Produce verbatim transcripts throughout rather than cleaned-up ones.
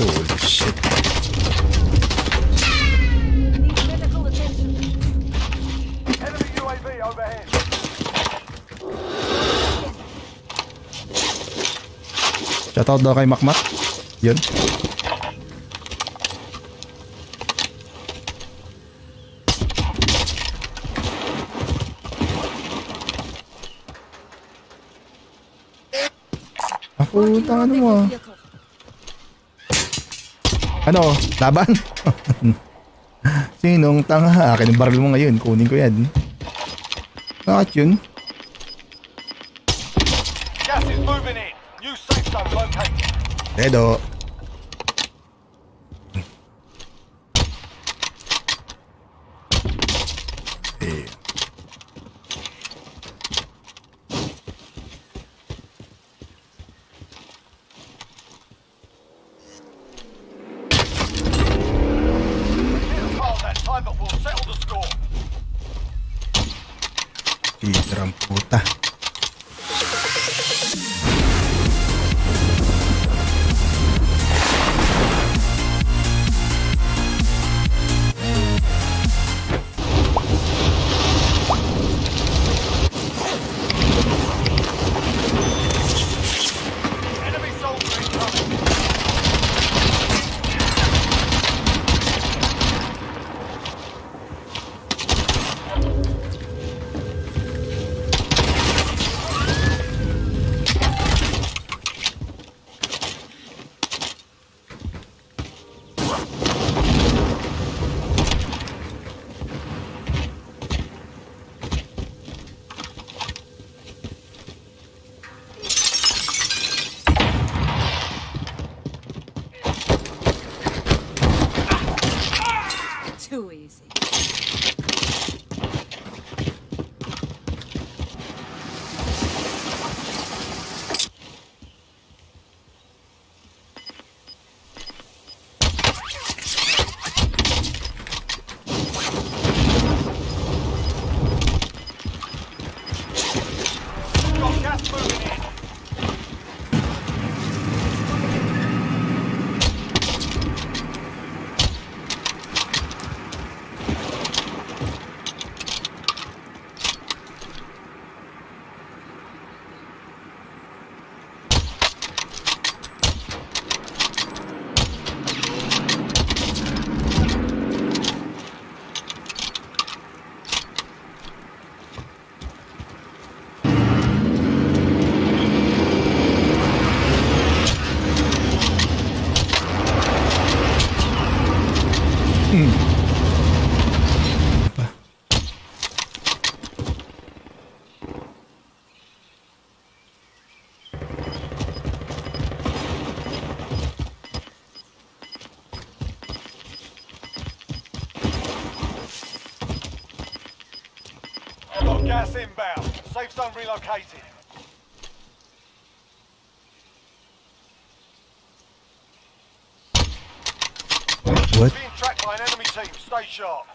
Holy shit. Need medical attention. Enemy U A V overhead. Shoutout daw kay Makmak. Yun. Ako, tangano mo ah. Ano? Laban? Sinong tanga? Akin yung baril mo ngayon. Kunin ko yan. Bakit yun? Dedo. Gas inbound. Safe zone relocated. What? Being tracked by an enemy team. Stay sharp.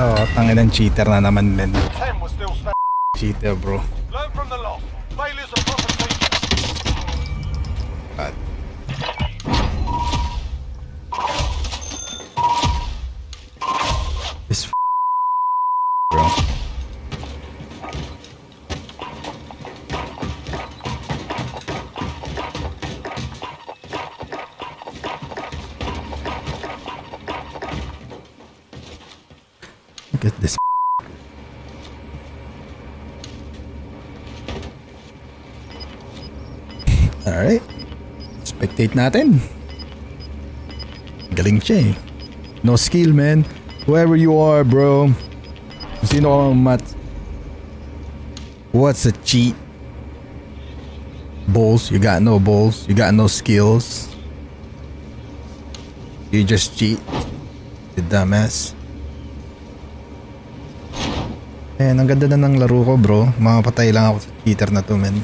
Oh, tangin ng cheater na naman, men. Cheater, bro. God. This f***, bro. Look at this. All right. Spectate natin. Galing siya eh. No skill, man. Whoever you are, bro. Sino mat? What's a cheat? Balls. You got no balls. You got no skills. You just cheat. You dumbass. Eh, ang ganda na ng laro ko, bro. Makapatay lang ako sa cheater na to, man.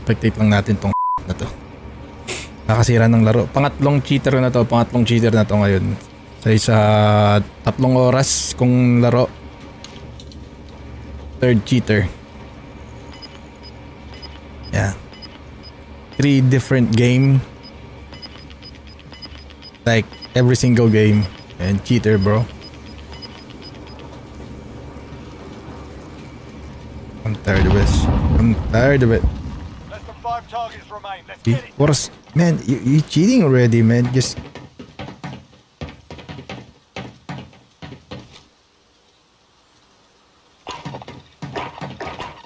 Spectate lang natin tong na to. Nakasira ng laro. Pangatlong cheater na to. Pangatlong cheater na to ngayon. Sa isa tatlong oras kung laro. Third cheater. Yeah. Three different game. Like every single game. And cheater, bro. I'm tired of this. I'm tired of it. What is, man, you, you cheating already, man. Just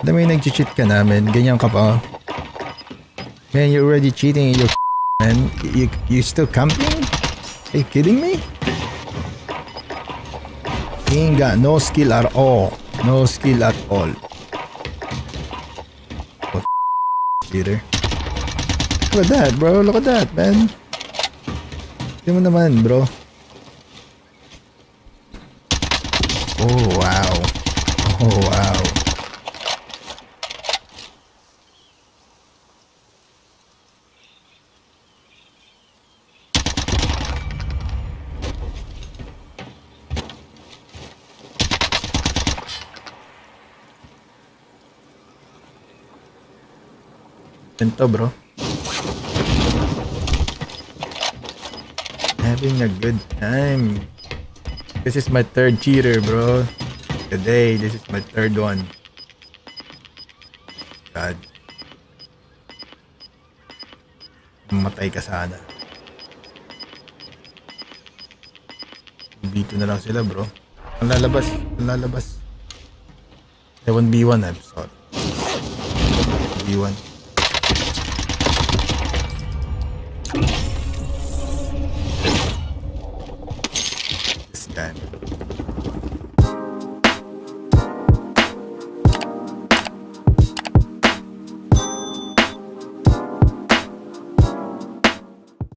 alam mo yung nag-cheat ka na, man. Ganyan ka pa. Man, you're already cheating. You're man. You, you still camping? Are you kidding me? You ain't got no skill at all. No skill at all. What cheater? Look at that, bro. Look at that, man. Hindi mo naman, bro. Oh, wow. Oh, wow. Ganito, bro. Having a good time. This is my third cheater, bro. Today, this is my third one. God. Matay ka sana. B two na lang sila, bro. Ang lalabas. Ang lalabas. seven B one, I'm sorry. B one. Time.